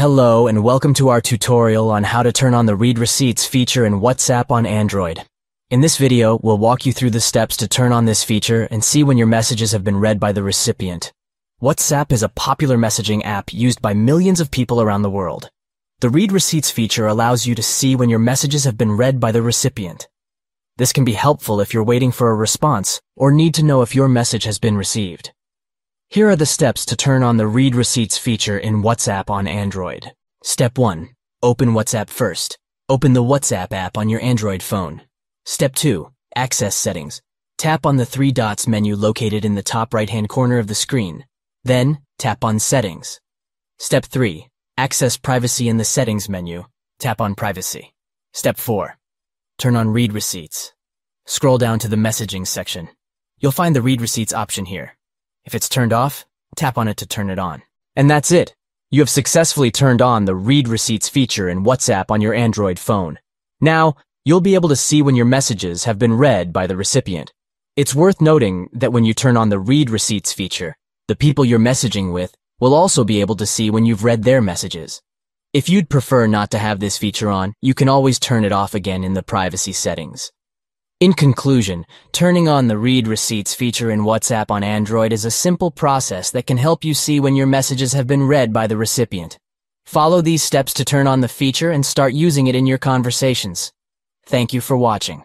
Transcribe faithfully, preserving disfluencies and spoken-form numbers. Hello and welcome to our tutorial on how to turn on the Read Receipts feature in WhatsApp on Android. In this video, we'll walk you through the steps to turn on this feature and see when your messages have been read by the recipient. WhatsApp is a popular messaging app used by millions of people around the world. The Read Receipts feature allows you to see when your messages have been read by the recipient. This can be helpful if you're waiting for a response or need to know if your message has been received. Here are the steps to turn on the Read Receipts feature in WhatsApp on Android. Step one. Open WhatsApp first. Open the WhatsApp app on your Android phone. Step two. Access settings. Tap on the three dots menu located in the top right-hand corner of the screen. Then, tap on Settings. Step three. Access privacy in the Settings menu. Tap on Privacy. Step four. Turn on Read Receipts. Scroll down to the Messaging section. You'll find the Read Receipts option here. If it's turned off, tap on it to turn it on. And that's it. You have successfully turned on the Read Receipts feature in WhatsApp on your Android phone. Now, you'll be able to see when your messages have been read by the recipient. It's worth noting that when you turn on the Read Receipts feature, the people you're messaging with will also be able to see when you've read their messages. If you'd prefer not to have this feature on, you can always turn it off again in the privacy settings. In conclusion, turning on the Read Receipts feature in WhatsApp on Android is a simple process that can help you see when your messages have been read by the recipient. Follow these steps to turn on the feature and start using it in your conversations. Thank you for watching.